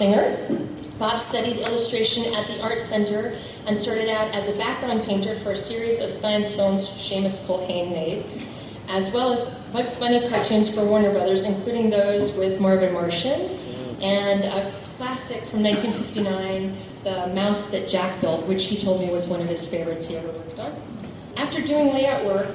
singer. Bob studied illustration at the Art Center and started out as a background painter for a series of science films Seamus Culhane made, as well as Bugs Bunny cartoons for Warner Brothers, including those with Marvin Martian and a classic from 1959, The Mouse That Jack Built, which he told me was one of his favorites he ever worked on. After doing layout work,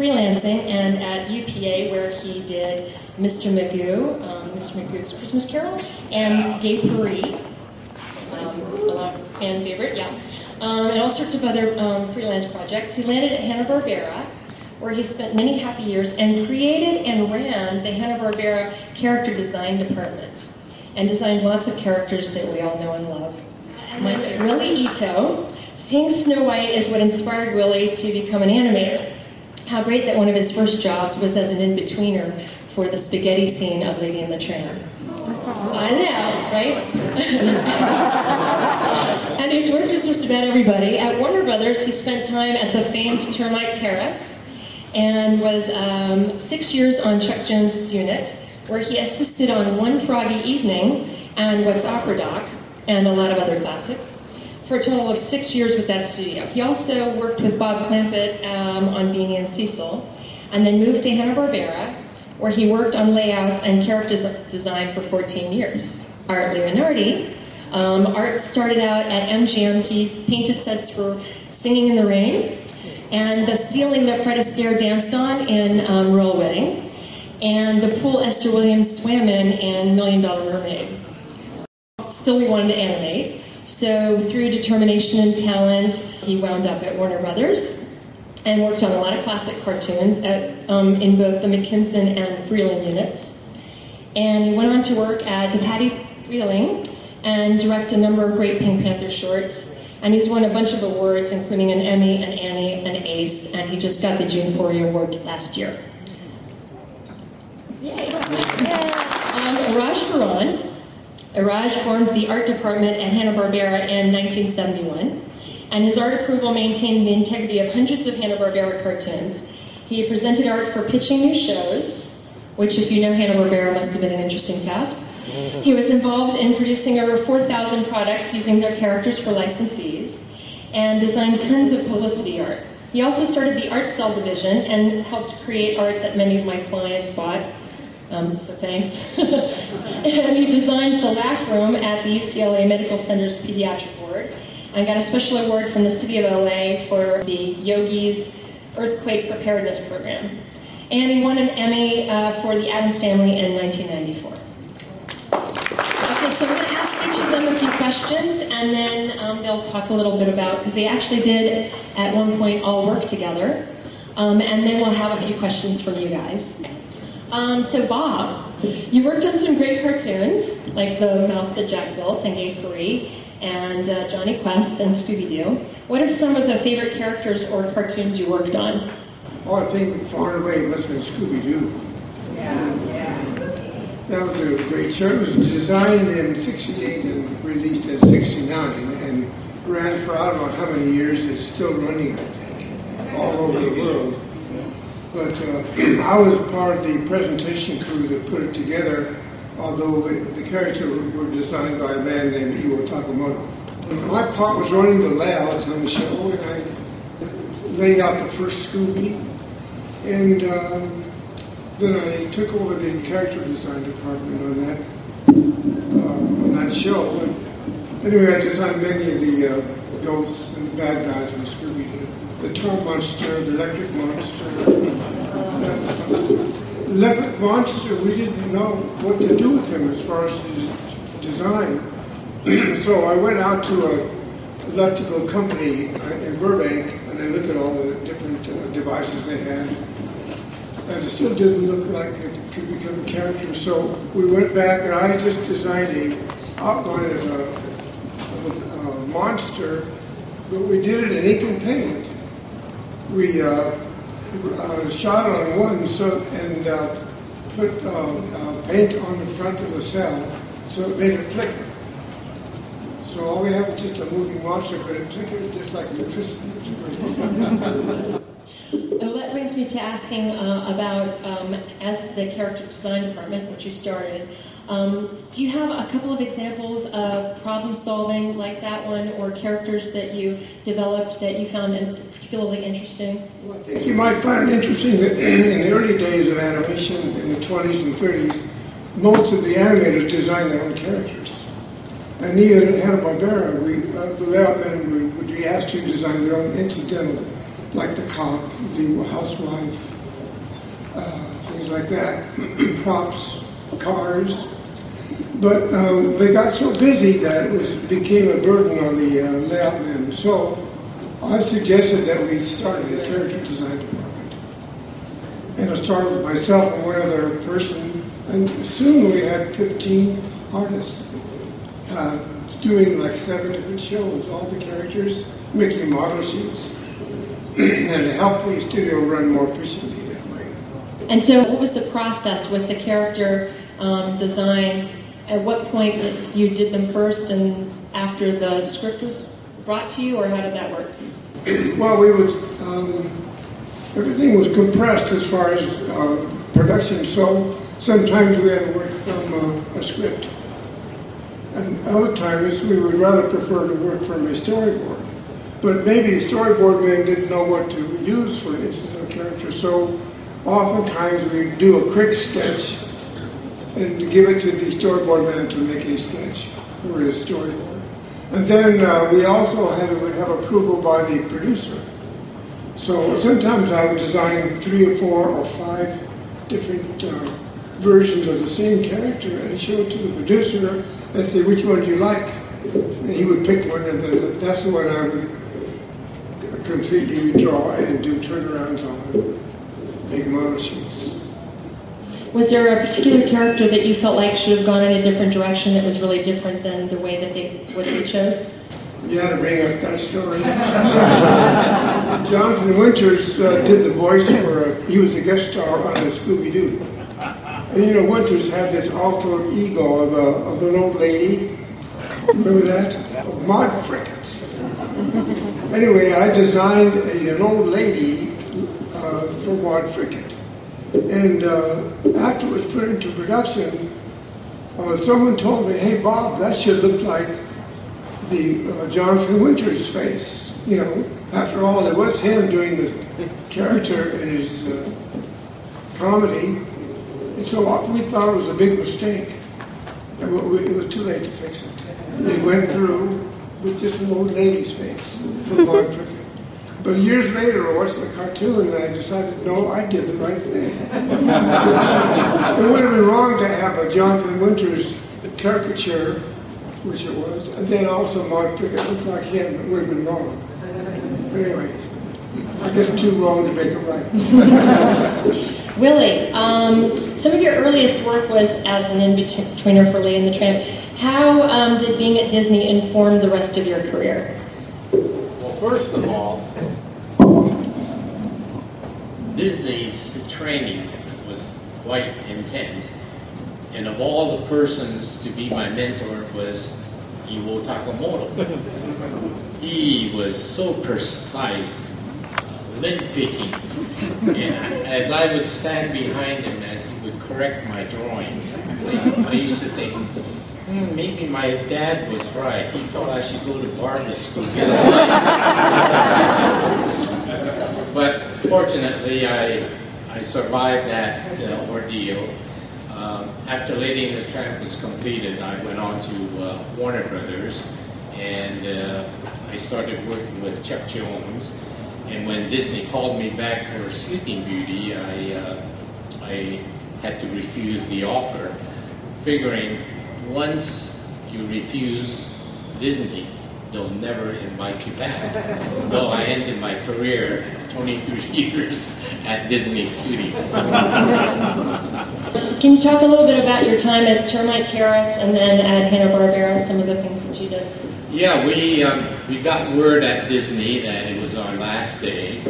freelancing, and at UPA where he did Mr. Magoo, Mr. Magoo's Christmas Carol, and Gay Purr-ee, a lot of fan favorite, yeah, and all sorts of other freelance projects. He landed at Hanna-Barbera, where he spent many happy years and created and ran the Hanna-Barbera character design department, and designed lots of characters that we all know and love. Willie Ito. Seeing Snow White is what inspired Willie to become an animator. How great that one of his first jobs was as an in-betweener for the spaghetti scene of Lady and the Tramp. I know, right? And he's worked with just about everybody. At Warner Brothers, he spent time at the famed Termite Terrace and was 6 years on Chuck Jones' unit, where he assisted on One Froggy Evening and What's Opera Doc and a lot of other classics, for a total of 6 years with that studio. He also worked with Bob Clampett on Beanie and Cecil, and then moved to Hanna-Barbera, where he worked on layouts and character design for 14 years. Art Leonardi. Art started out at MGM. He painted sets for Singing in the Rain, and the ceiling that Fred Astaire danced on in Royal Wedding, and the pool Esther Williams swam in $1 Million Mermaid. Still we wanted to animate. So through determination and talent, he wound up at Warner Brothers and worked on a lot of classic cartoons at, in both the McKimson and Freleng units. And he went on to work at DePatie Freleng and direct a number of great Pink Panther shorts. And he's won a bunch of awards, including an Emmy, an Annie, an Ace, and he just got the June Fourier Award last year. Yay! Iraj Farahn. Iraj formed the art department at Hanna-Barbera in 1971, and his art approval maintained the integrity of hundreds of Hanna-Barbera cartoons. He presented art for pitching new shows, which if you know Hanna-Barbera must have been an interesting task. He was involved in producing over 4,000 products using their characters for licensees, and designed tons of publicity art. He also started the art cell division and helped create art that many of my clients bought. So thanks. And he designed the laugh room at the UCLA Medical Center's Pediatric Ward, and got a special award from the City of LA for the Yogi's Earthquake Preparedness Program. And he won an Emmy for The Addams Family in 1994. Okay, so we're going to ask each of them a few questions, and then they'll talk a little bit about, because they actually did at one point all work together, and then we'll have a few questions from you guys. So Bob, you worked on some great cartoons, like The Mouse That Jack Built and Gay Purr-ee, and Johnny Quest and Scooby Doo. What are some of the favorite characters or cartoons you worked on? Oh, I think far and away must have been Scooby Doo. Yeah. That was a great show. It was designed in 1968 and released in 1969, and ran for I don't know how many years. It's still running, I think, all over the world. But I was part of the presentation crew that put it together, although the characters were designed by a man named Iwao Takamoto. My part was running the layouts on the show, and I laid out the first Scooby, and then I took over the character design department on that show. But anyway, I designed many of the ghosts and the bad guys on Scooby-Doo. The Turtle Monster, the Electric Monster. The Electric Monster, we didn't know what to do with him as far as his design. So I went out to an electrical company in Burbank, and I looked at all the different devices they had. And it still didn't look like it could become a character. So we went back, and I just designed an outline of a monster, but we did it in ink and paint. We shot on one and put paint on the front of the cell, so it made it flicker. So all we have is just a moving monster, but it flickered just like electricity. Well, that brings me to asking about, as the character design department, which you started, do you have a couple of examples of problem solving like that one, or characters that you developed that you found particularly interesting? Well, I think you might find it interesting that in the early days of animation, in the 20s and 30s, most of the animators designed their own characters. And even at Hanna-Barbera, throughout men would be asked to design their own incidental, like the cop, the housewife, things like that, props, cars. But they got so busy that it became a burden on the layout men. So I suggested that we started a character design department. And I started with myself and one other person, and soon we had 15 artists doing like 7 different shows, all the characters, making model sheets, and it helped the studio run more efficiently that way. And so what was the process with the character design? At what point you did them first and after the script was brought to you, or how did that work? Well, we would, everything was compressed as far as production, so sometimes we had to work from a script. And other times we would rather prefer to work from a storyboard. But maybe the storyboard man didn't know what to use for an incidental character, so oftentimes we'd do a quick sketch and give it to the storyboard man to make a sketch for his storyboard. And then we also had to have approval by the producer. So sometimes I would design 3 or 4 or 5 different versions of the same character and show it to the producer and say, which one do you like? And he would pick one, and then that's the one I would completely draw and do turnarounds on and make model sheets. Was there a particular character that you felt like should have gone in a different direction that was really different than the way that they chose? You had to bring up that story. Jonathan Winters did the voice for, he was a guest star on a Scooby Doo. And you know, Winters had this alter ego of an old lady. Remember that? Wad Frickett. Anyway, I designed an old lady for Wad Frickett. And after it was put into production, someone told me, hey, Bob, that should look like the Jonathan Winters face. You know, after all, it was him doing the character in his comedy. And so we thought it was a big mistake. And it was too late to fix it. They went through with just an old lady's face for the long trip. But years later, I watched the cartoon and I decided, no, I did the right thing. It would have been wrong to have a Jonathan Winters caricature, which it was, and then also Mark Pickett looked like him. It would have been wrong. But anyway, I guess too wrong to make it right. Willie, some of your earliest work was as an in-betweener for Lady and the Tramp. How did being at Disney inform the rest of your career? Well, first of all, Disney's training was quite intense, and of all the persons to be my mentor was Iwao Takamoto. He was so precise, nitpicking, and as I would stand behind him as he would correct my drawings, I used to think, maybe my dad was right. He thought I should go to barber school. But fortunately, I survived that ordeal. After Lady and the Tramp was completed, I went on to Warner Brothers, and I started working with Chuck Jones. And when Disney called me back for Sleeping Beauty, I had to refuse the offer, figuring once you refuse Disney, they'll never invite you back. Though I ended my career 23 years at Disney Studios. Can you talk a little bit about your time at Termite Terrace and then at Hanna-Barbera, some of the things that you did? Yeah, we got word at Disney that it was our last day,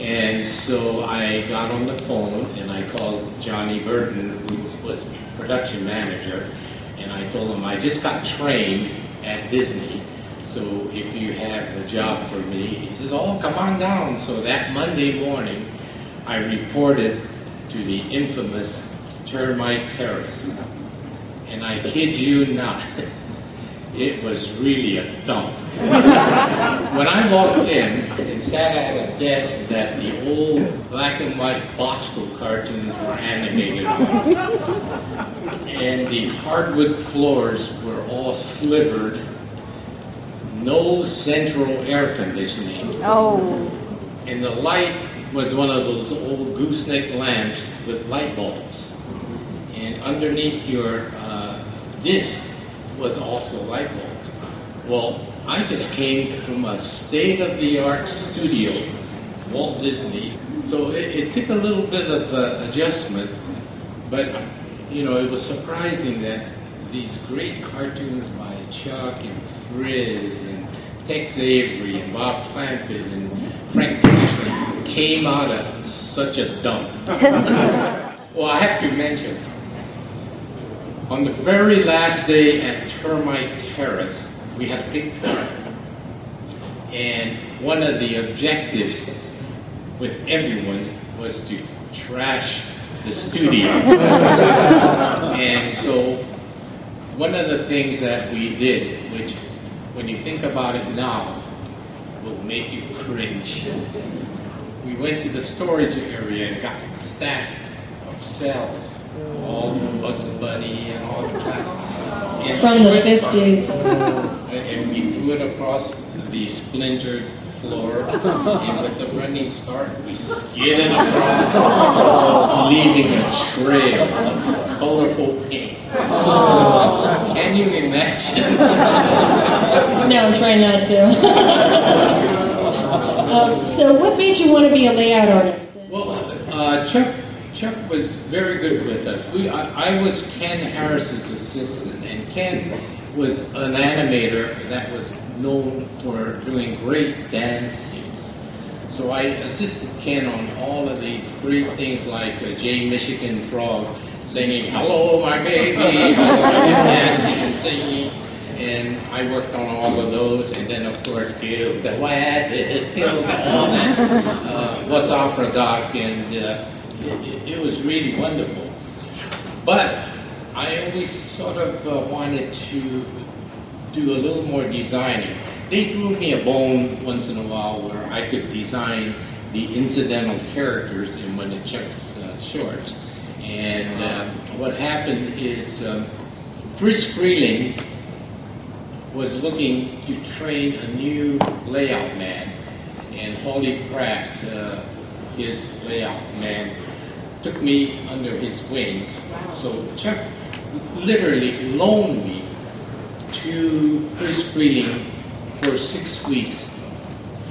and so I got on the phone and I called Johnny Burton, who was production manager, and I told him I just got trained at Disney. So if you have a job for me," he says, "Oh, come on down." So that Monday morning, I reported to the infamous Termite Terrace. And I kid you not, it was really a dump. When I walked in and sat at a desk that the old black and white Bosco cartoons were animated on, and the hardwood floors were all slivered, no central air conditioning, and the light was one of those old gooseneck lamps with light bulbs, and underneath your disc was also light bulbs. Well, I just came from a state-of-the-art studio, Walt Disney, so it took a little bit of adjustment, but, you know, it was surprising that these great cartoons by Chuck and Friz and Tex Avery and Bob Clampett and Frank Dashner came out of such a dump. Well, I have to mention, on the very last day at Termite Terrace, we had a big party, and one of the objectives with everyone was to trash the studio. And so one of the things that we did, which when you think about it now will make you cringe, we went to the storage area and got stacks of cells, all Bugs Bunny and all the classics. From the 50s. And we threw it across the splintered floor, and with a running start, we skidded across, leaving a trail of colorful paint. Oh. Can you imagine? No, I'm trying not to. So what made you want to be a layout artist? Well, Chuck was very good with us. I was Ken Harris's assistant, and Ken was an animator that was known for doing great dances. So I assisted Ken on all of these great things, like Jay Michigan Frog singing, "Hello, my baby," dancing and singing, and I worked on all of those, and then of course, Gil the Wad, all that, What's Opera Doc, and it was really wonderful. But I always sort of wanted to do a little more designing. They threw me a bone once in a while where I could design the incidental characters in one of Chuck's shorts. And what happened is Chris Freleng was looking to train a new layout man, and Holly Kraft, his layout man, took me under his wings. So Chuck literally loaned me to Chris Freleng for 6 weeks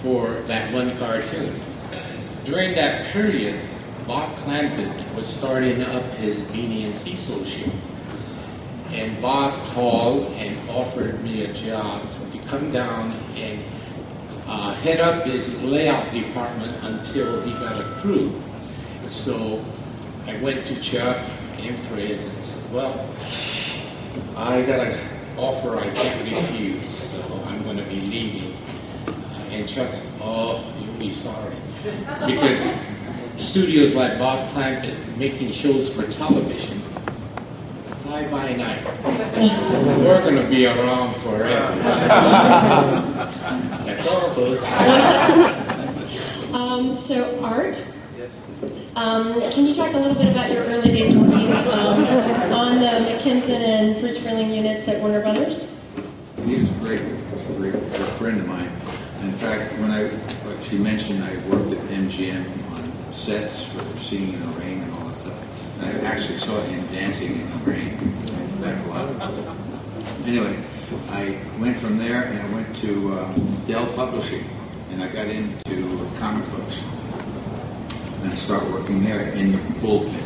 for that one cartoon. During that period, Bob Clampett was starting up his Beanie and Cecil show. And Bob called and offered me a job to come down and head up his layout department until he got a crew. So I went to Chuck and Friz and said, "Well, I got an offer I can't refuse, so I'm going to be leaving." And Chuck said, "Oh, you'll be sorry." Because studios like Bob Clampett making shows for television, fly by night. We're going to be around forever. That's all, folks. So, Art, can you talk a little bit about your early days working on the McKimson and Chris Freleng units at Warner Brothers? He was a great friend of mine. In fact, when she mentioned I worked at MGM on sets for Singing in the Rain and all that stuff, and I actually saw him dancing in the rain back a lot. Anyway, I went from there and I went to Dell Publishing, and I got into comic books, and I started working there in the bullpen.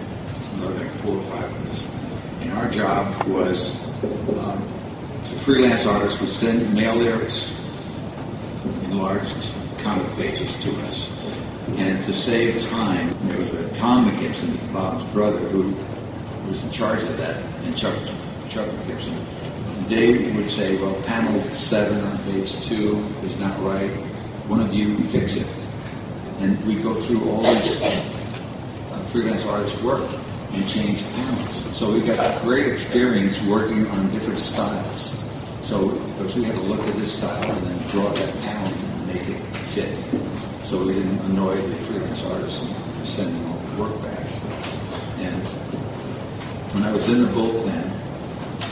There were like 4 or 5 of us, and our job was the freelance artists would mail their enlarged comic pages to us, and to save time, there was a Tom McKimson, Bob's brother, who was in charge of that, and Chuck McKimson. Dave would say, well, panel 7 on page 2 is not right. One of you fix it. And we go through all this freelance artist work and change panels. So we got great experience working on different styles. So of course we had to look at this style and then draw that panel and make it fit. So we didn't annoy the freelance artists and send them all the work back. And when I was in the bullpen,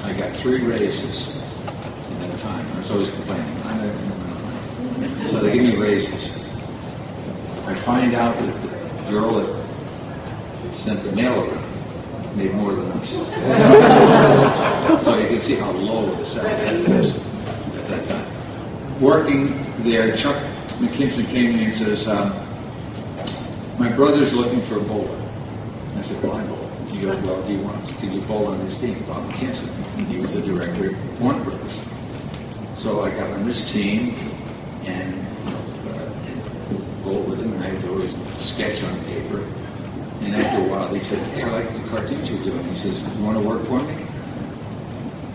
I got 3 raises at that time. I was always complaining. So they give me raises. I find out that the girl that sent the mail around made more than us. So you can see how low the salary was at that time. Working there, Chuck McKimson came to me and says, my brother's looking for a bowler. I said, well, I'm bowling. He goes, well, do you want to bowl on his team? Bob McKimson. He was the director of Warner Brothers. So I got on this team and bowled with him, and I had to always sketch on paper. And after a while, they said, hey, I like the cartoons you're doing. He says, you want to work for me?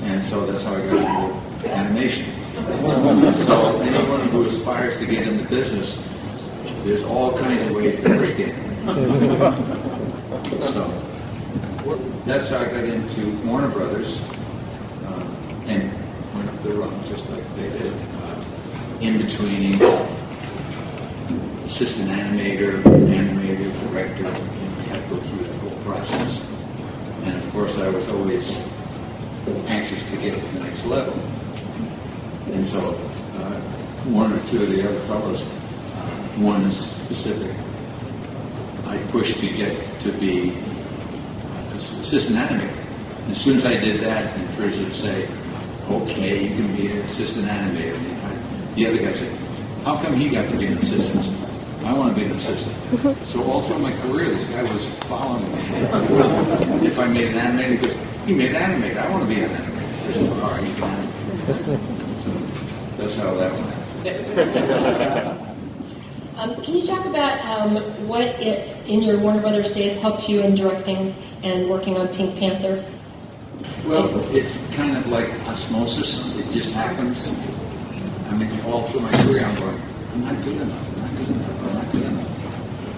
And so that's how I got into animation. So anyone who aspires to get in the business, there's all kinds of ways to break in. So that's how I got into Warner Brothers and went up the rung just like they did. In-betweening, assistant animator, director, and we had to go through that whole process. And of course I was always anxious to get to the next level. And so one or two of the other fellows, one specific, I pushed to get to be assistant animator. And as soon as I did that, the first would say, okay, you can be an assistant animator. The other guy said, how come he got to be an assistant? I want to be an assistant. So all through my career, this guy was following me. If I made an animator, he goes, he made an animator. I want to be an animator. Said, all right, you can animate. So that's how that went. Can you talk about what in your Warner Brothers days helped you in directing and working on Pink Panther? Well, it's kind of like osmosis. It just happens. I mean, all through my career, I'm going, I'm not good enough, I'm not good enough, I'm not good enough.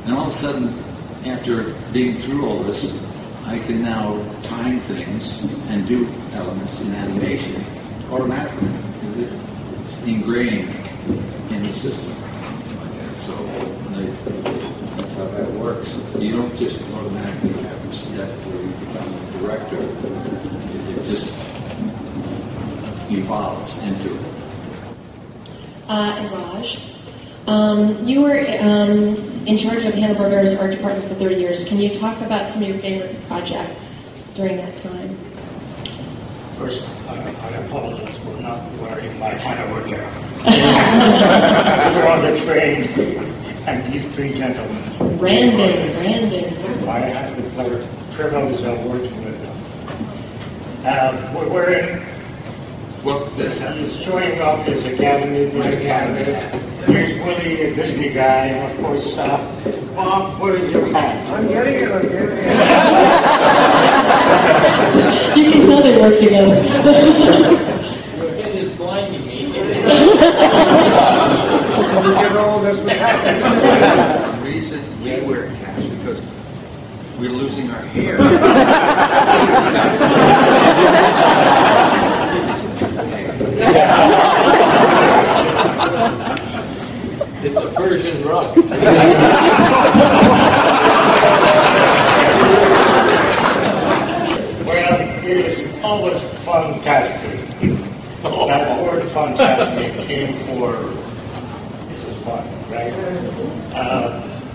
And all of a sudden, after being through all this, I can now time things and do elements in animation automatically. It's ingrained in the system. So that's how that works. You don't just automatically have a step where you become a director. It just evolves into it. Iraj, you were in charge of Hanna-Barbera's art department for 30 years. Can you talk about some of your favorite projects during that time? First, I apologize for not wearing my Hanna-Barbera. We're on the train, and these 3 gentlemen. Brandon. I have the privilege of working with them. We're in. Well, this is showing off his academy. Here's Willie, a Disney guy, and of course, Bob, where is your hat? I'm getting it. You can tell they work together. The reason we wear caps because we're losing our hair. It's a Persian rug. Well, it is always fantastic. That word fantastic came for Mrs. Fun, right?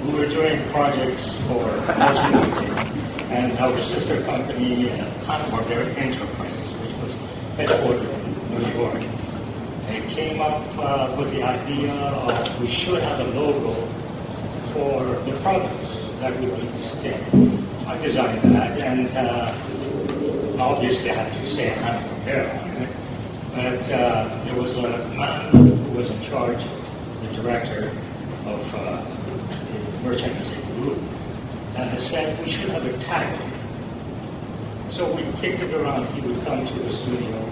We were doing projects for merchandising and our sister company, Hanna-Barbera Enterprises, which was headquartered in New York. They came up with the idea of we should have a logo for the products that we would display. I designed that, and obviously I had to say Hanna-Barbera. But there was a man who was in charge, the director of the merchandising group, and said we should have a tagline. So we kicked it around. He would come to the studio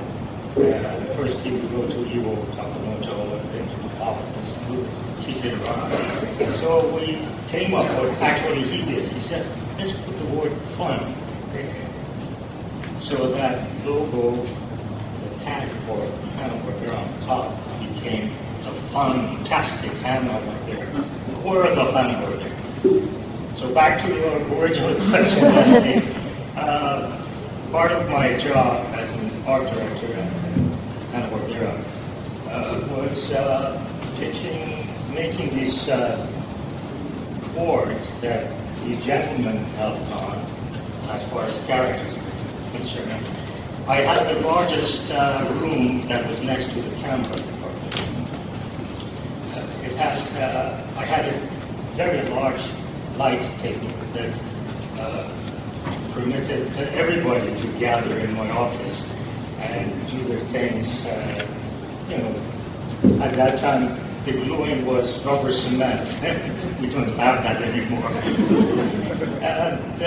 The first team to go to Iwao Takamoto and then to the office to keep it around. So we came up with, actually he did, he said, let's put the word fun there. So that logo, the tag for Hanna-Barbera on top became the fantastic Hanna-Barbera. The word of Hanna-Barbera. So back to your original question, part of my job as an art director at Hanna-Barbera was teaching, making these boards that these gentlemen helped on as far as characters are concerned. I had the largest room that was next to the camera department. It has, I had a very large light table that permitted to everybody to gather in my office and do their things. You know, at that time, the gluing was rubber cement. We don't have that anymore. And,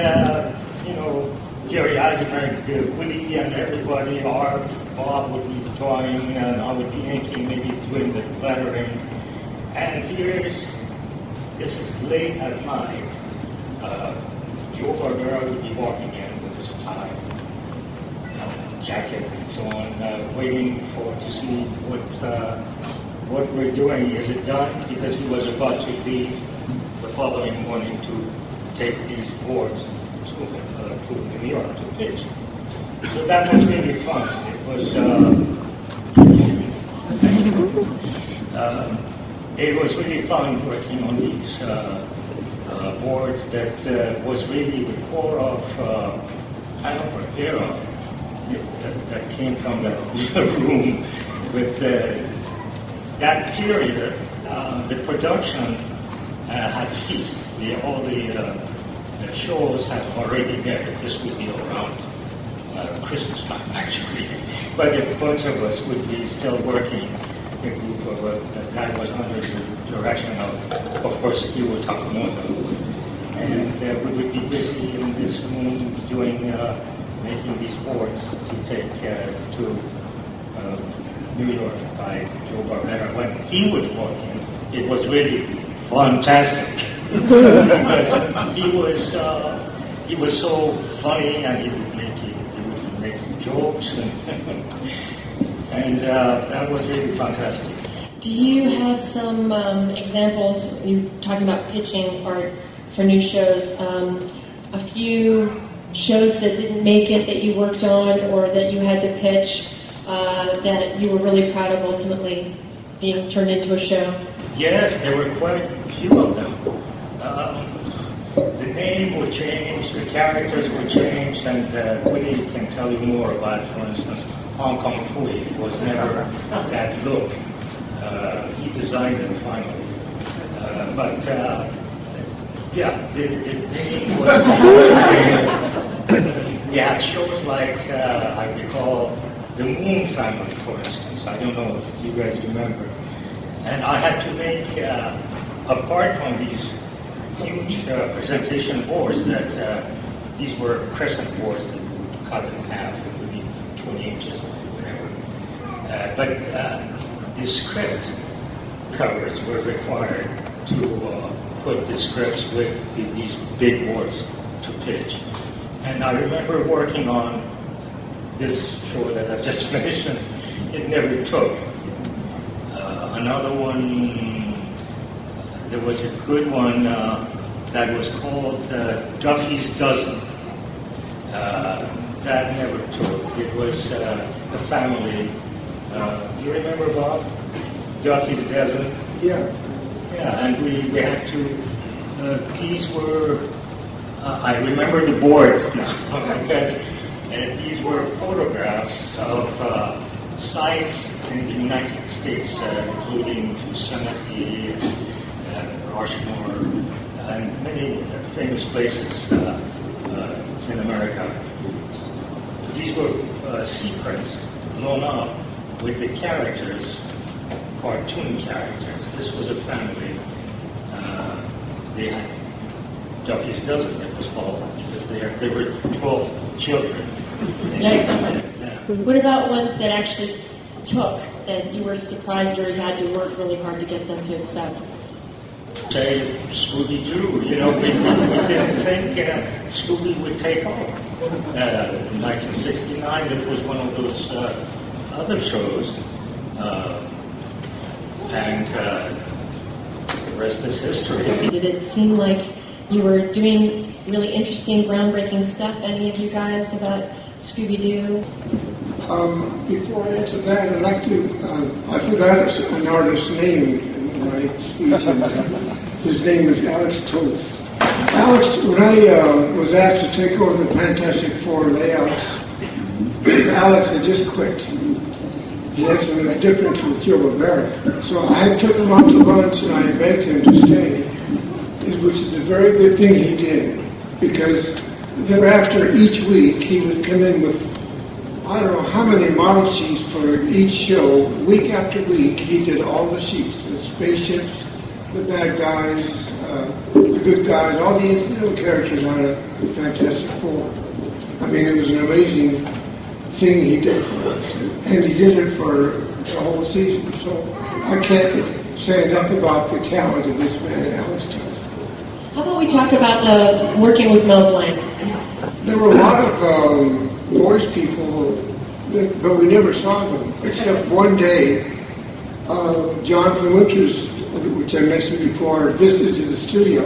you know, Jerry Eisenberg, Willie and everybody, or Bob would be drawing, and I would be inking, maybe doing the lettering. And here's, this is late at night. Joe Barbera would be walking in with his tie, jacket, and so on, waiting for to see what we're doing. Is it done? Because he was about to leave the following morning to take these boards to New York to pitch. So that was really fun. It was it was really fun working on these. Boards that was really the core of Hanna-Barbera that came from that room with that period. The production had ceased. The shows had already there. This would be around Christmas time, actually. But a bunch of us would be still working. A group of that was under the direction of course, Iwao Takamoto, and we would be busy in this room doing, making these boards to take to New York by Joe Barbera. When he would walk in, it was really fantastic. Because he was so funny, and he would be making jokes and. And that was really fantastic. Do you have some examples? You're talking about pitching art for new shows. A few shows that didn't make it that you worked on or that you had to pitch that you were really proud of ultimately being turned into a show? Yes, there were quite a few of them. The name would change, the characters would change, and Willie can tell you more about, for instance, Hong Kong Phooey was never that look. He designed it finally. But, yeah, the name was yeah, shows like, I recall, The Moon Family, for instance. I don't know if you guys remember. And I had to make, apart from these huge presentation boards, that these were crescent boards that we would cut in half. 20 inches, whatever. But the script covers were required to put the scripts with these big boards to pitch. And I remember working on this show that I just mentioned. It never took. Another one, there was a good one that was called Duffy's Dozen. That never took. It was a family. Do you remember, Bob? Duffy's Dozen? Yeah. Yeah, and we had to, these were, I remember the boards now, because these were photographs of sites in the United States, including Yosemite, Rushmore, and many famous places in America. These were secrets blown up with the characters, cartoon characters. This was a family. They had Duffy's Dozen, it was called, because they were 12 children. Nice. Yeah. What about ones that actually took, that you were surprised or you had to work really hard to get them to accept? Say, Scooby Doo, you know, we didn't think Scooby would take off. In 1969, it was one of those other shows, and the rest is history. Did it seem like you were doing really interesting, groundbreaking stuff, any of you guys, about Scooby-Doo? Before I answer that, I'd like to, I forgot an artist's name in my speech. His name was Alex Toth. Alex, when I was asked to take over the Fantastic Four layouts, Alex had just quit. He had some difference with Joe Rivera. So I took him out to lunch and I begged him to stay, which is a very good thing he did, because thereafter each week he would come in with I don't know how many model sheets for each show. Week after week he did all the sheets, the spaceships, the bad guys, the good guys, all the incidental characters on a Fantastic Four. I mean, it was an amazing thing he did for us, and he did it for the whole season, so I can't say enough about the talent of this man, Alex Toth. How about we talk about working with Mel Blanc? There were a lot of voice people, but we never saw them, except one day Jonathan Winters, which I mentioned before, visited the studio,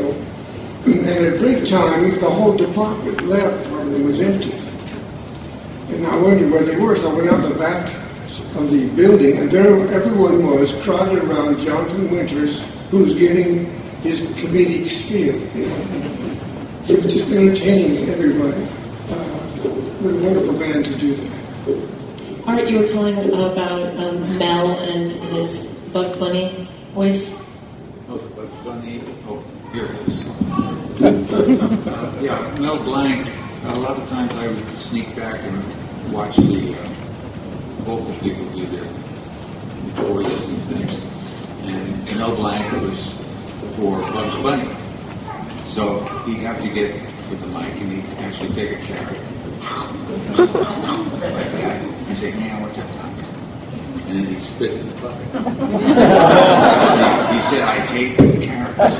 and at break time the whole department left, and it was empty. And I wondered where they were, so I went out the back of the building, and there everyone was crowded around Jonathan Winters, who was getting his comedic spiel, you know. He was just entertaining everybody. What a wonderful man to do that. Art, you were telling about Mel and his Bugs Bunny voice. Oh, Bugs Bunny. Oh, here it is. Yeah, Mel Blanc. A lot of times I would sneak back and watch the vocal people do their voices and things. And Mel Blanc was for Bugs Bunny. So he'd have to get with the mic and he'd actually take a carrot like that and say, man, what's up, Doc? And then he'd spit in the bucket. He said, I hate carrots.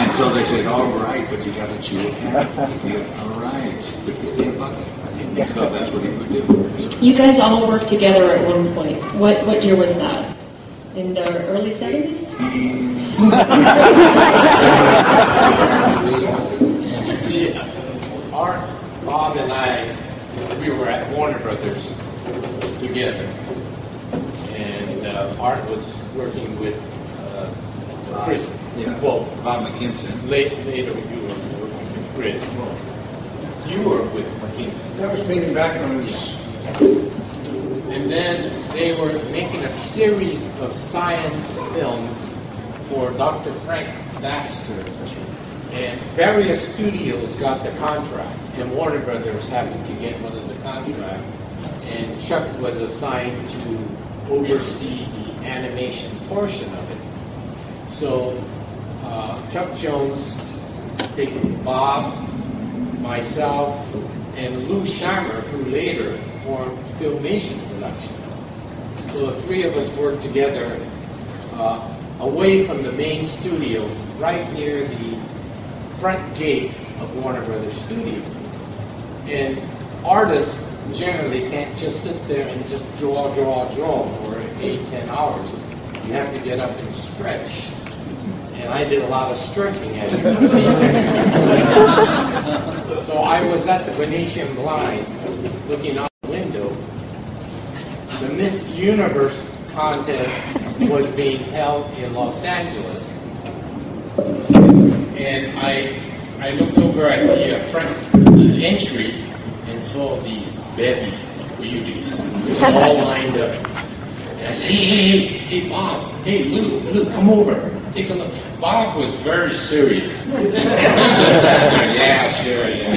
And so they said, all right, but you got to chew a carrot. Yeah, all right, but in a bucket. And so that's what he would do. You guys all worked together at one point. What year was that? In the early 70s? Art, Bob, and I, we were at Warner Brothers together. And Art was working with Chris. Yeah. Well, Bob McKimson. Later, you were working with Chris. Well, you were with McKimson. That was making backgrounds. Yeah. And then they were making a series of science films for Dr. Frank Baxter. And various studios got the contract. And Warner Brothers happened to get one of the contracts. And Chuck was assigned to oversee the animation portion of it. So Chuck Jones picked Bob, myself, and Lou Scheimer, who later formed Filmation Productions. So the three of us worked together away from the main studio, right near the front gate of Warner Brothers Studio. And artists generally can't just sit there and just draw for 8-10 hours. You have to get up and stretch. And I did a lot of stretching, as you can see. So I was at the Venetian blind, looking out the window. The Miss Universe contest was being held in Los Angeles. And I looked over at the front entry and saw these bevies of beauties all lined up. And I said, hey, Bob, hey, Lou, come over. Take a look. Bob was very serious. He just sat there, yeah, sure, yeah.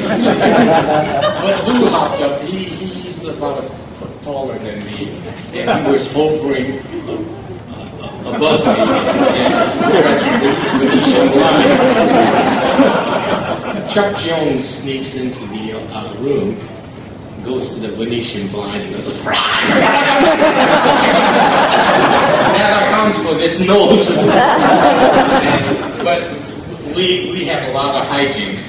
But Lou hopped up. He's about a foot taller than me, and he was hovering above me. And Chuck Jones sneaks into the room, goes to the Venetian blind and goes, now comes with this nose. But we have a lot of hijinks.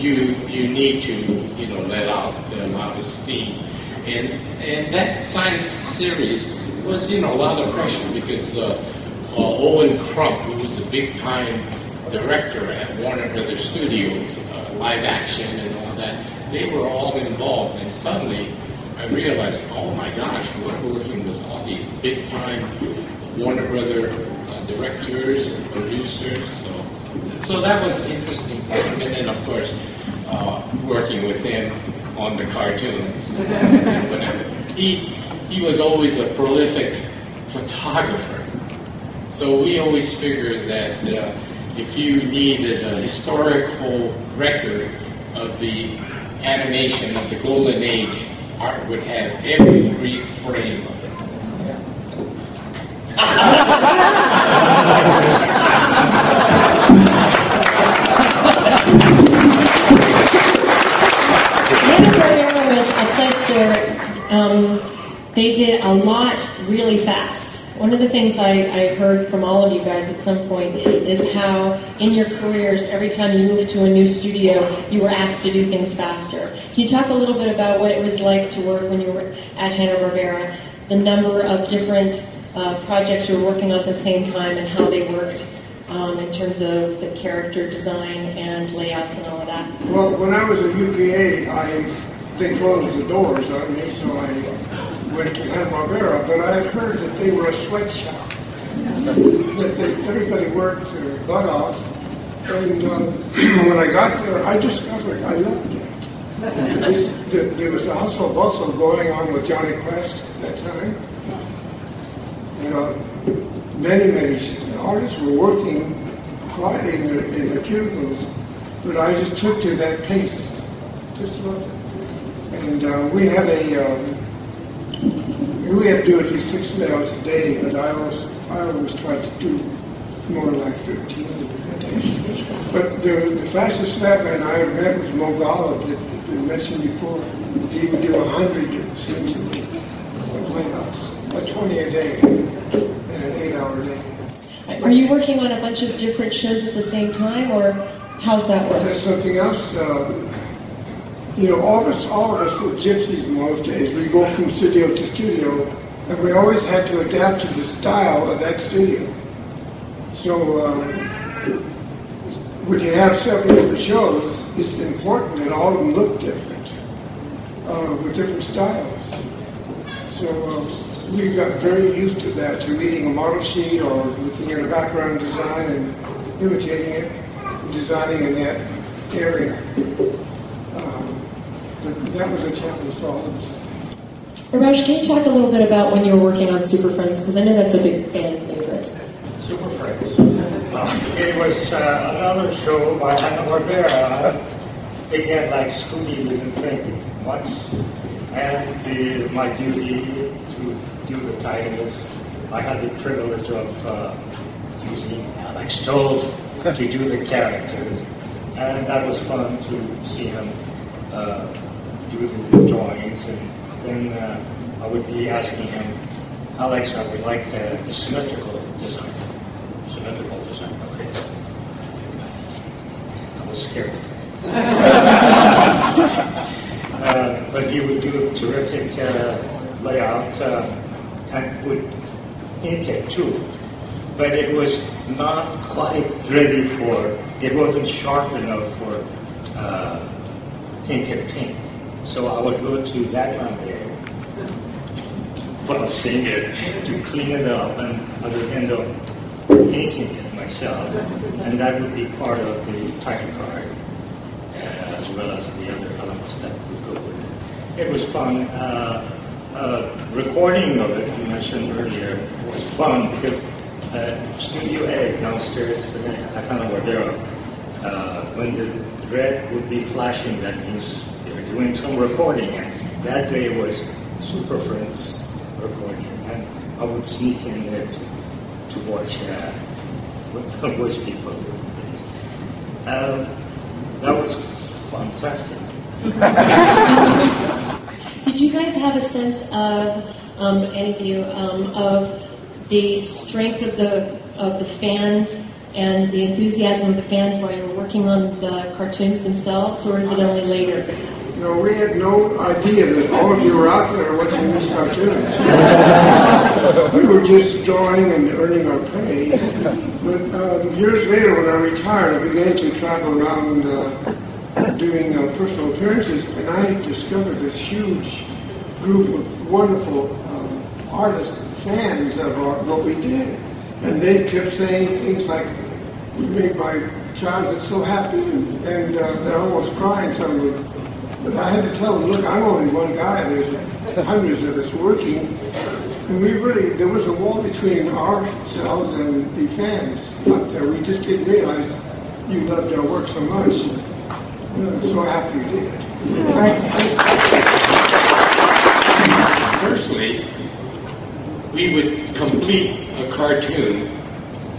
You need to, let out a lot of steam. And that science series was, a lot of pressure because Owen Crump, who was a big-time director at Warner Brothers Studios, live action and all that, they were all involved. And suddenly I realized, oh my gosh, we're working with all these big-time Warner Brothers directors and producers. So that was an interesting part. And then, of course, working with him on the cartoons and whatever. He was always a prolific photographer. So we always figured that if you needed a historical record of the animation of the Golden Age, Art would have every brief frame of it. They did a lot really fast. One of the things I heard from all of you guys at some point is how in your careers, every time you moved to a new studio, you were asked to do things faster. Can you talk a little bit about what it was like to work when you were at Hanna-Barbera, the number of different projects you were working on at the same time and how they worked in terms of the character design and layouts and all of that? Well, when I was at UPA, they closed the doors on me, so I went to Hanna-Barbera, but I heard that they were a sweatshop. That everybody worked their butt off, and when I got there, I discovered I loved it. There was a hustle bustle going on with Johnny Quest at that time. Many artists were working quietly in their cubicles, but I just took to that pace. Just loved it. And we had to do at least 6 hours a day, but I always tried to do more like 13 a day. But the fastest snapman I ever met was Mo Golub, that we mentioned before. He would do 100 scenes a week, like 20 a day, and an 8-hour day. Are you working on a bunch of different shows at the same time, or how's that work? There's something else. All of us were gypsies in those days. We go from studio to studio, and we always had to adapt to the style of that studio. So when you have several different shows, it's important that all of them look different, with different styles. So we got very used to that, to reading a model sheet or looking at a background design and imitating it, and designing in that area. That was a challenge to all of us. Iraj, can you talk a little bit about when you were working on Super Friends? Because I know that's a big fan favorite. Super Friends. It was another show by Hanna-Barbera. Again, like Scooby, we didn't think much. And my duty to do the titles, I had the privilege of using Alex Tolles to do the characters. And that was fun to see him do the drawings, and then I would be asking him, Alex, I would like the symmetrical design. Symmetrical design, okay. I was scared. But he would do a terrific layout and would ink it too. But it was not quite ready for, it wasn't sharp enough for ink and paint. So I would go to that one there, what I'm saying it, to clean it up, and I would end up inking it myself, and that would be part of the title card, as well as the other elements that would go with it. It was fun. Recording of it, you mentioned earlier, was fun because Studio A downstairs at Hanna-Barbera, when the red would be flashing, that means they were doing some recording, and that day was Super Friends recording, and I would sneak in there to watch what those people do. That was fantastic. Did you guys have a sense of, any of you, of the strength of the fans and the enthusiasm of the fans while you were working on the cartoons themselves, or is it only later? No, we had no idea that all of you were out there watching these cartoons. We were just drawing and earning our pay. But years later, when I retired, I began to travel around doing personal appearances, and I discovered this huge group of wonderful artists and fans of what we did. And they kept saying things like, "You made my childhood so happy," and I almost cried some of them. But I had to tell them, look, I'm only one guy. There's hundreds of us working, and there was a wall between ourselves and the fans out there. We just didn't realize you loved our work so much. And I'm so happy you did. Firstly, we would complete a cartoon,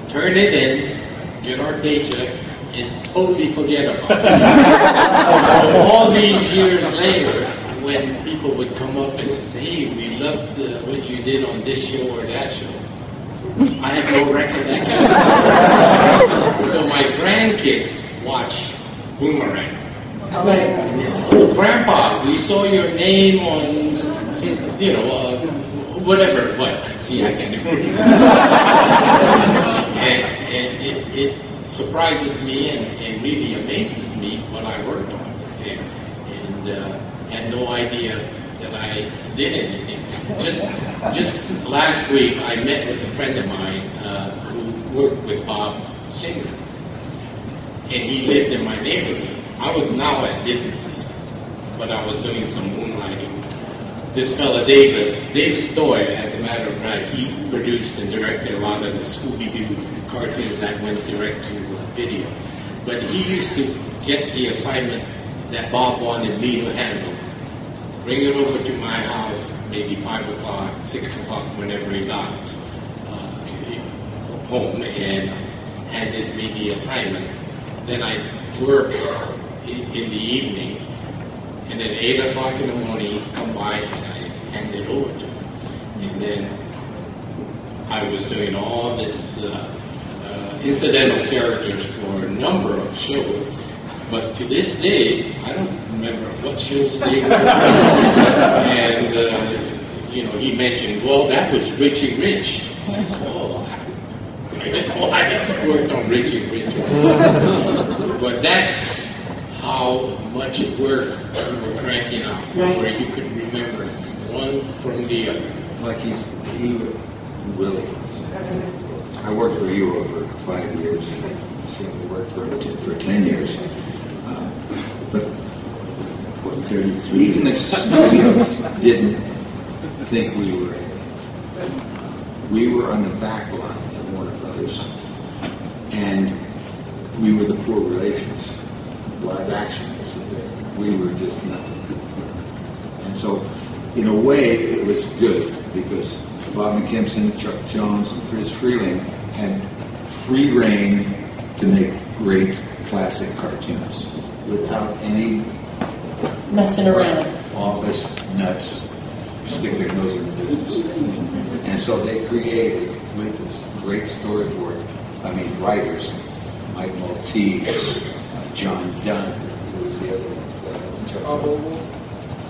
turn it in, get our paycheck, and totally forget about it. So all these years later, when people would come up and say, "Hey, we loved what you did on this show or that show," I have no recollection. So my grandkids watch Boomerang. And they say, "Oh, Grandpa, we saw your name on, whatever it was." See, I can't remember. And it surprises me and really amazes me what I worked on, and had no idea that I did anything. Just last week, I met with a friend of mine who worked with Bob Singer, and he lived in my neighborhood. I was now at Disney's, but I was doing some moonlighting. This fella Davis Doyle, as a matter of fact, he produced and directed a lot of the Scooby Doo cartoons that went direct to video. But he used to get the assignment that Bob wanted me to handle. Bring it over to my house, maybe 5 o'clock, 6 o'clock, whenever he got home, and handed me the assignment. Then I worked in the evening, and at 8 o'clock in the morning, he'd come by and I handed it over to him. And then I was doing all this incidental characters for a number of shows, but to this day, I don't remember what shows they were. And, he mentioned, well, that was Richie Rich. I said, oh, I haven't worked on Richie Rich. But that's how much work we were cranking out, where you could remember one from the other. Like Willie. I worked with you over 5 years, and I certainly worked for 10 years. But for 33, even the studios didn't think we were. We were on the back line at Warner Brothers, and we were the poor relations. Live action was the thing. We were just nothing. And so, in a way, it was good because Bob McKimson, Chuck Jones, and Freleng had free reign to make great classic cartoons without any messing around. Office nuts stick their nose in the business. And so they created, with this great storyboard, writers, Mike Maltese, John Dunn, who was the other one,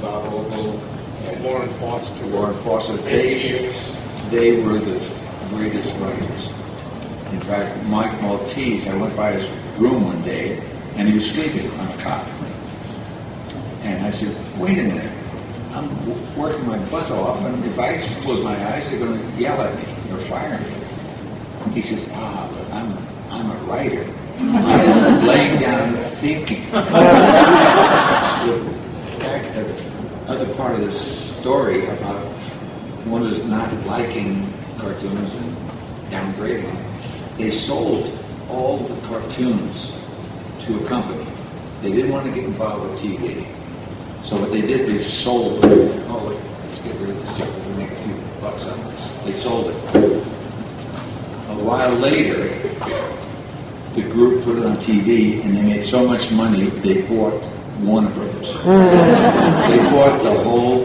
Bob Ogle, and Warren Foster. They were the greatest writers. In fact, Mike Maltese, I went by his room one day, and he was sleeping on a cot. And I said, wait a minute, I'm working my butt off, and if I close my eyes, they're going to yell at me or fire me. And he says, but I'm a writer. I'm laying down thinking. Back at the other part of this story about one who's not liking cartoons and downgrading them. They sold all the cartoons to a company. They didn't want to get involved with TV. So what they did was sold it. Oh, wait, let's get rid of this joke. We'll make a few bucks on this. They sold it. A while later, the group put it on TV, and they made so much money, they bought Warner Brothers. They bought the whole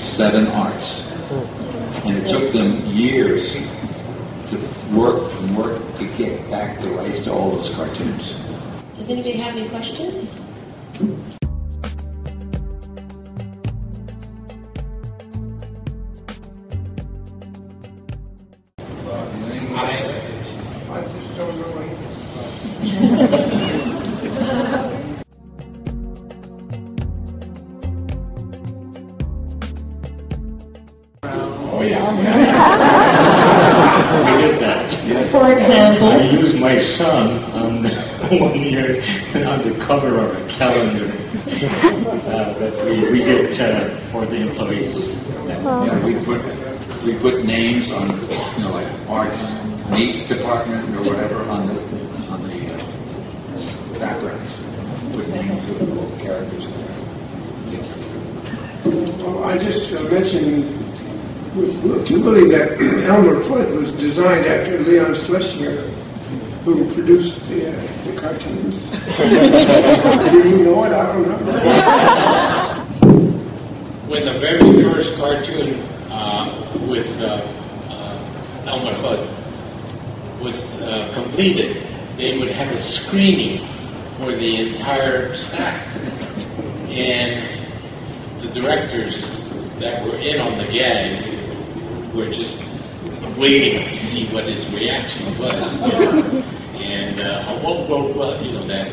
7 arts. And it took them years to work to get back the rights to all those cartoons. Does anybody have any questions? My son on the, 1 year on the cover of a calendar that we did for the employees. Yeah, we put names on, you know, like arts neat department or whatever on the backgrounds. Put names of the little characters there. Yes. Well, I just mentioned to Willie that Elmer Fudd was designed after Leon Schlesinger, who produced the cartoons. Do you know it? I don't know. When the very first cartoon with Elmer Fudd was completed, they would have a screening for the entire staff. And the directors that were in on the gag were just waiting to see what his reaction was. Yeah. And well, you know that.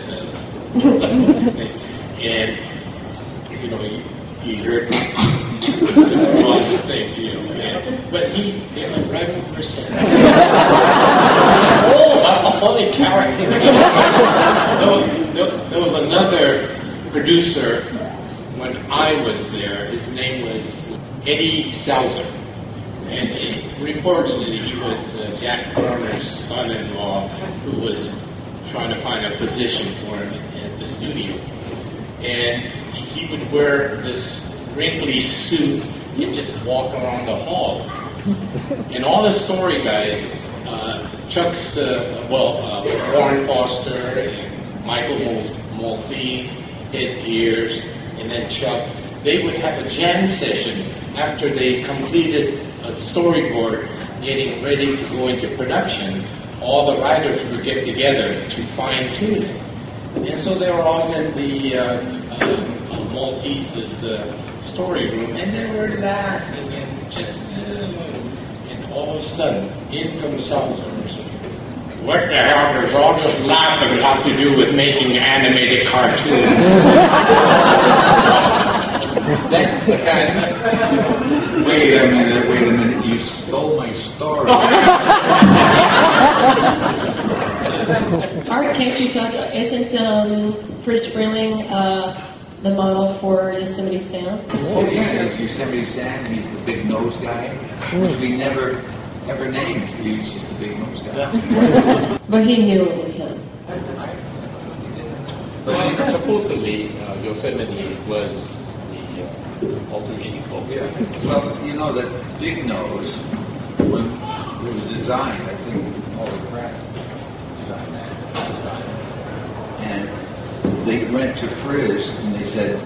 And you know he heard the thing, you know. And, but they went right over his head. Oh, that's a funny character. There was another producer when I was there. His name was Eddie Salzer, and reportedly he was Jack Warner's son-in-law, who was trying to find a position for him at the studio. And he would wear this wrinkly suit and just walk around the halls. And all the story guys, Chuck's, Warren Foster and Michael Maltese, Ted Pierce, and then Chuck, they would have a jam session after they completed a storyboard getting ready to go into production. All the writers would get together to fine-tune it. And so they were all in the Maltese's story room, and they were laughing and just... and all of a sudden, in comes Salzer. What the hell? There's all just laughing have to do with making animated cartoons. That's the kind of... Wait a minute, you stole my story. Art, can't you talk, isn't First Freleng the model for Yosemite Sam? Oh yeah, it's Yosemite Sam, he's the big nose guy, which we never ever named, he was just the big nose guy. But he knew it was him. But supposedly, Yosemite was alter ego. Yeah. Well, you know that Big Nose, when it was designed, I think Holy Crap designed that. And they went to Frizz and they said,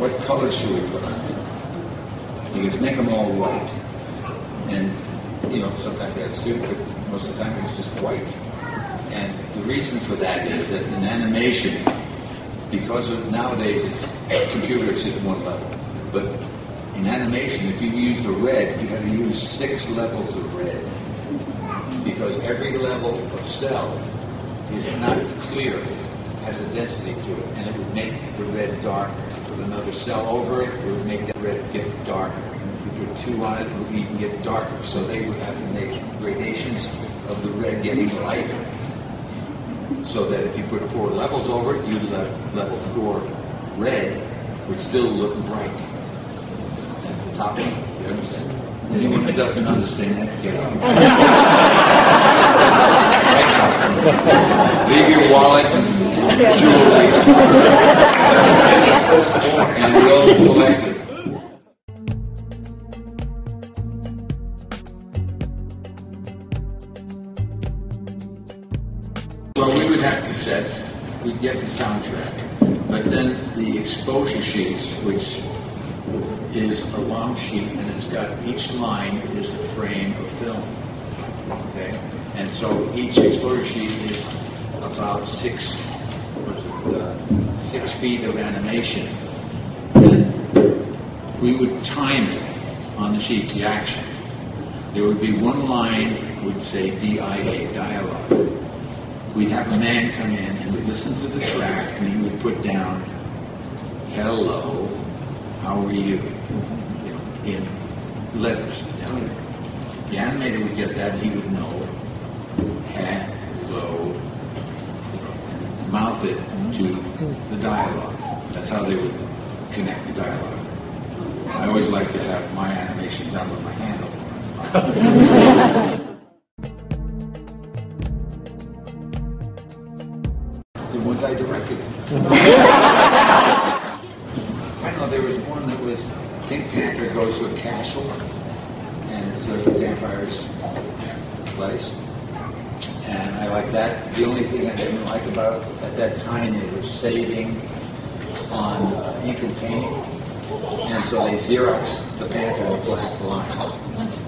"What color should we put on it?" He goes, "Make them all white." And you know, sometimes they had suit, but most of the time it was just white. And the reason for that is that in animation, because of nowadays, it's computer, it's just one level. But in animation, if you use the red, you have to use 6 levels of red, because every level of cell is not clear. It has a density to it, and it would make the red darker. Put another cell over it, it would make that red get darker. And if you put 2 on it, it would even get darker. So they would have to make gradations of the red getting lighter, so that if you put 4 levels over it, you'd have level 4 red, would still look bright. That's the top one. You understand? Anyone that doesn't understand that, get out. Leave your wallet and jewelry and go collect it. We'd get the soundtrack, but then the exposure sheets, which is a long sheet, and it's got each line is a frame of film. Okay, and so each exposure sheet is about 6 feet of animation. And we would time it on the sheet, the action. There would be one line, would say DIA, dialogue. We'd have a man come in and would listen to the track, and he would put down, "Hello, how are you?" in letters down there. The animator would get that, he would know, hello, and mouth it to the dialogue. That's how they would connect the dialogue. I always like to have my animation done with my hand over. The ones I directed. I know there was one that was Pink Panther goes to a castle, and it's a vampire's place. And I like that. The only thing I didn't like about it, at that time, they were saving on ink and paint. And so they Xeroxed the Panther in a black line,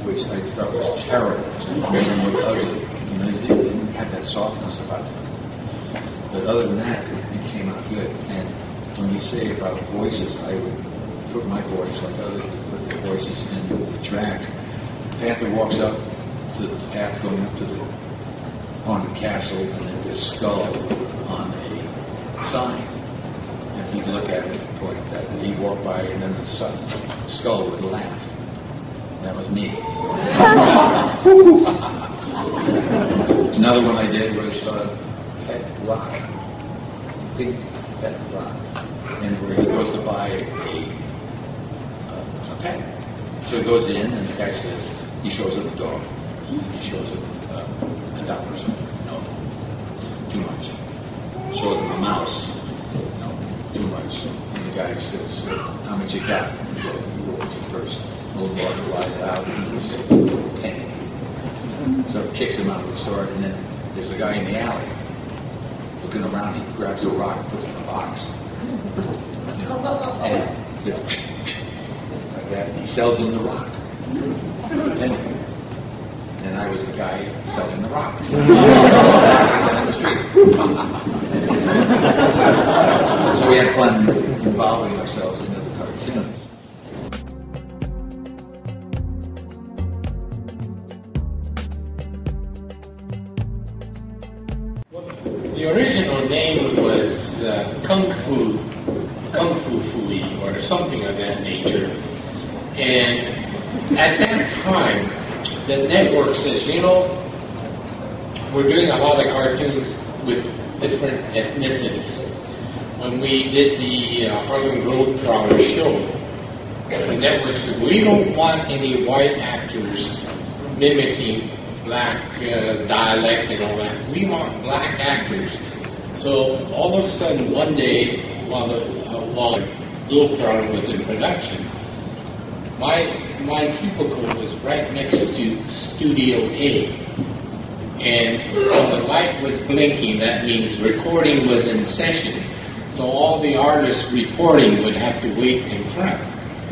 which I thought was terrible. It made them look ugly. You know, it didn't have that softness about it. But other than that, it came out good. And when you say about voices, I would put my voice, like others would put their voices in the track. Panther walks up to the path going up to the haunted castle, and then there's a skull on a sign. And he'd look at it and point at that. And he'd walk by, and then the skull would laugh. And that was me. Another one I did was Pet Rock. Big Pet Rock. And where he goes to buy a pet. So he goes in, and the guy says, he shows him a dog. He shows him a duck or something. No, too much. Shows him a mouse. No, too much. And the guy says, how much you got? And he rolls the purse. The little dog flies out, and he says, a penny. So it kicks him out of the store, and then there's a guy in the alley looking around. He grabs a rock and puts it in the box. You know, and he says, that he sells him the rock. And I was the guy selling the rock. Down the street. So we had fun involving ourselves in other cartoons. Well, the original name was Kung Fu Phooey, or something of that nature. And at that time, the network says, you know, we're doing a lot of cartoons with different ethnicities. When we did the Harlem Globetrotter show, the network said, we don't want any white actors mimicking black dialect and all that. We want black actors. So all of a sudden, one day, while Globetrotter was in production, my cubicle was right next to Studio A, and the light was blinking. That means recording was in session, so all the artists reporting would have to wait in front.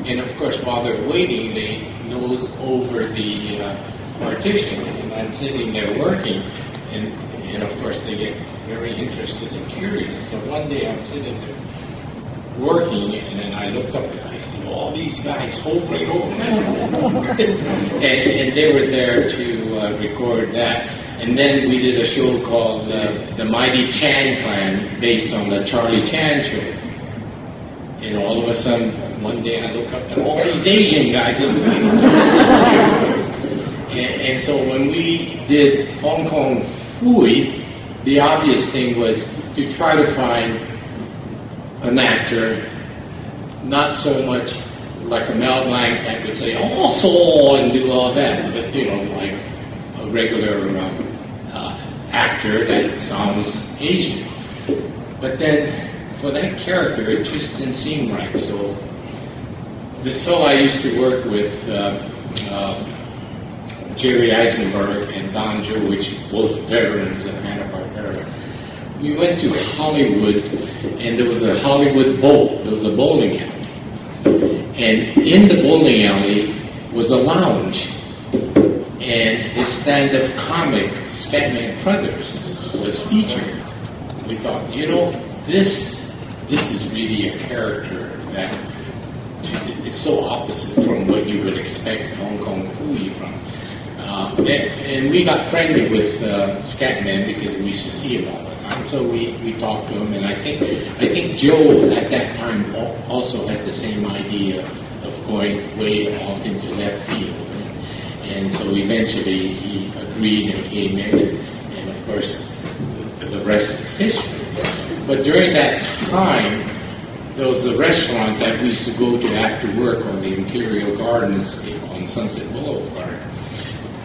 And of course, while they're waiting, they nose over the partition, and I'm sitting there working, and of course they get very interested and curious. So one day I'm sitting there working, and then I looked up and I see all these guys hovering over me. and they were there to record that. And then we did a show called The Mighty Chan Clan, based on the Charlie Chan show. And all of a sudden, one day I look up and all these Asian guys in the and so when we did Hong Kong Phooey, the obvious thing was to try to find an actor, not so much like a Mel Blanc that would say also and do all that, but you know, like a regular actor that sounds Asian. But then for that character, it just didn't seem right. So this fellow I used to work with, Jerry Eisenberg and Don Jovich, both veterans of Hanna-Barbera. We went to Hollywood, and there was a Hollywood Bowl. It was a bowling alley. And in the bowling alley was a lounge. And this stand-up comic, Scatman Crothers, was featured. We thought, you know, this is really a character that is so opposite from what you would expect Hong Kong Phooey from. And we got friendly with Scatman because we used to see him all the time. So we talked to him, and I think Joe at that time also had the same idea of going way off into left field. And so eventually he agreed and came in, and of course the rest is history. But during that time, there was a restaurant that we used to go to after work on the Imperial Gardens on Sunset Boulevard.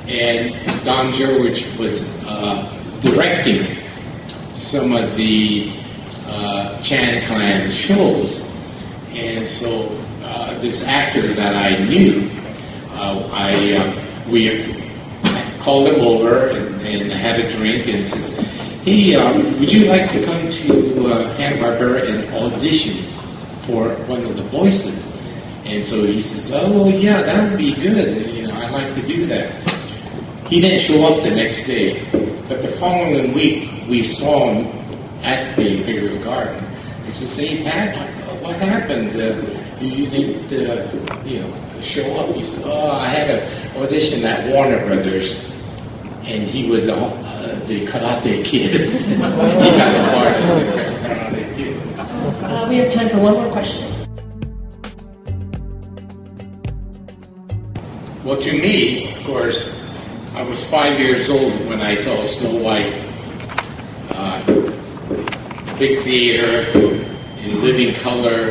And Don Gerwich was directing some of the Chan Clan shows. And so this actor that I knew, we called him over and had a drink, and says, "Hey, would you like to come to Hanna-Barbera and audition for one of the voices?" And so he says, "Oh yeah, that would be good. You know, I'd like to do that." He didn't show up the next day, but the following week we saw him at the Imperial Garden. He says, "Hey Pat, what happened? You didn't, you know, show up." He said, "Oh, I had an audition at Warner Brothers, and he was the Karate Kid." He got the part as a Karate Kid. We have time for one more question. Well, to me, of course, I was 5 years old when I saw Snow White. Big theater, in living color,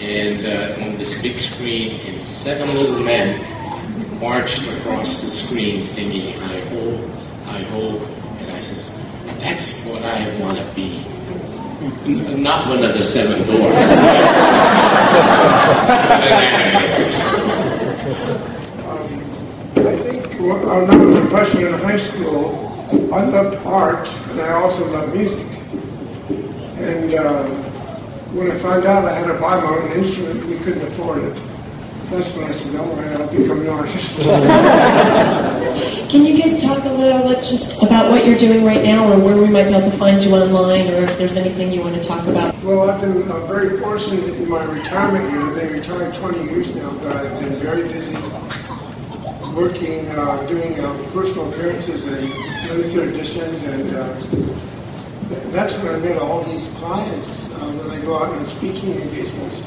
and on this big screen, and seven little men marched across the screen singing "Hi Ho," and I says, "That's what I want to be." Not one of the seven doors. I think when I was a freshman in high school, I loved art, and I also loved music. And when I found out I had to buy my own instrument, we couldn't afford it. That's when I said, "All right, I'll become an artist." Can you guys talk a little bit just about what you're doing right now, or where we might be able to find you online, or if there's anything you want to talk about? Well, I've been very fortunate in my retirement year. They retired 20 years now, but I've been very busy working, doing personal appearances and limited editions, and that's when I met all these clients. When I go out on speaking engagements,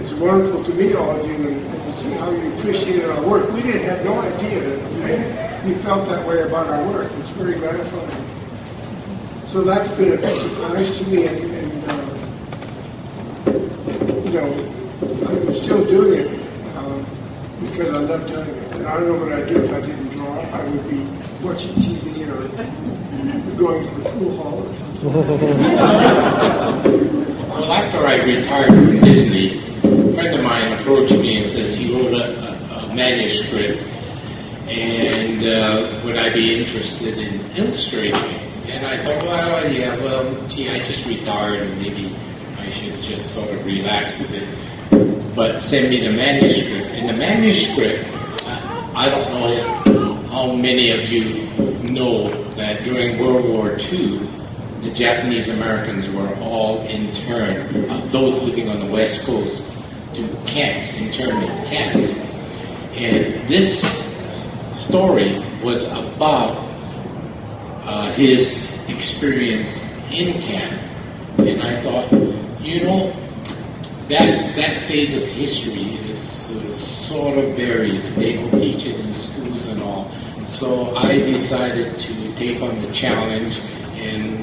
it's wonderful to meet all of you and see how you appreciated our work. We didn't have no idea that you felt that way about our work. It's very gratifying. So that's been a big surprise to me, and you know, I'm still doing it because I love doing it. And I don't know what I'd do if I didn't draw. I would be watching TV or going to the pool hall or something. Well, after I retired from Disney, a friend of mine approached me and says he wrote a manuscript, and would I be interested in illustrating it? And I thought, well, yeah, well, gee, I just retired, and maybe I should just sort of relax a bit. But send me the manuscript. And the manuscript, I don't know how many of you know that during World War II, the Japanese Americans were all interned, those living on the West Coast, to camps, internment camps. And this story was about his experience in camp. And I thought, you know, that phase of history is sort of buried. They don't teach it in schools and all. So I decided to take on the challenge, and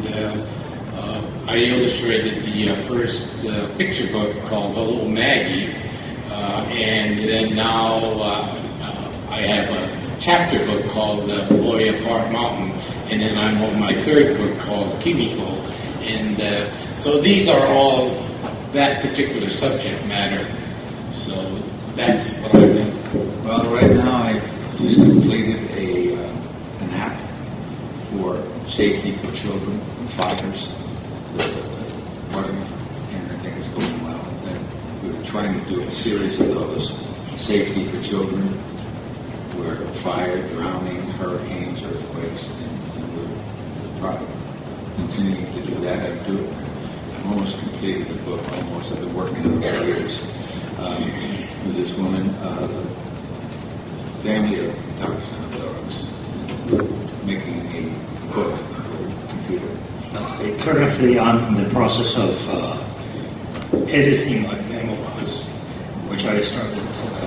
I illustrated the first picture book called Hello Maggie, and then now I have a chapter book called Boy of Heart Mountain, and then I'm on my third book called Kimiko, and so these are all that particular subject matter. So that's what I think. Well, right now I've just completed an app for safety for children and fighters, and I think it's going well. And we were trying do a series of those. Safety for children, where fire, drowning, hurricanes, earthquakes, and we're probably continuing to do that. I've almost completed the book, almost at the working of those years. With this woman, family of doctors and dogs, making a book on a computer. They're currently in the process of editing my memoirs, which I started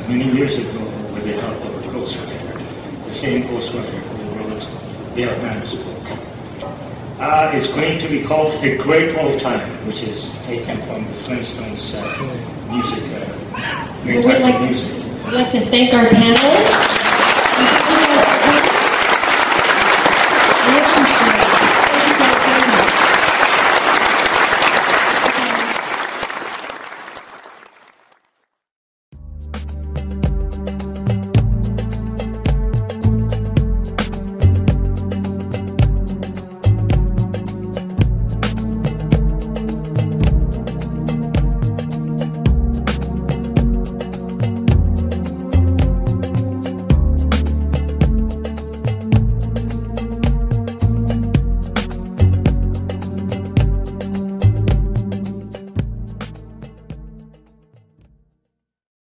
many years ago with the help of a ghostwriter, the same ghostwriter who wrote Dale Hannah's book. It's going to be called A Great Old Time, which is taken from the Flintstones music. We'd like to thank our panelists.